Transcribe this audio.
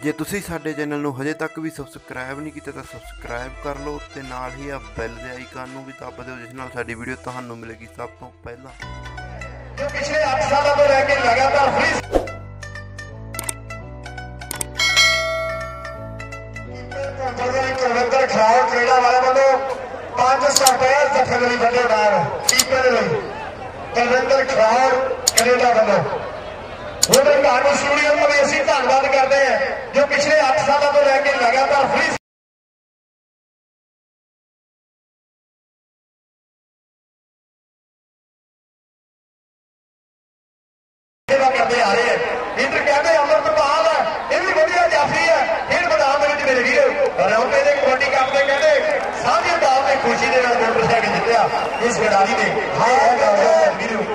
जे तुसीं साडे चैनल नूं हजे तक भी सबसक्राइब नहीं किया तो सबसक्राइब कर लो ते नाल ही आप बैल के आइकन नूं भी दबा दिओ जिस नाल साडी वीडियो तुहानूं मिलेगी सब तो पहला। जो पिछले 8 सालों तो रह के लगातार फ्री खराब क्रीडा वाले वालों 500 रुपया जख्म नहीं बने बार कीपर नहीं तरविंदर खराब क्रीडा वालों वो भी कानून स्टूडियो में ऐसी धन्यवाद करते हैं जो पिछले 8 सालों तो रह के लगातार फ्री। खुशी के नाल मोटरसाइकिल जितया इस खिलाड़ी ने।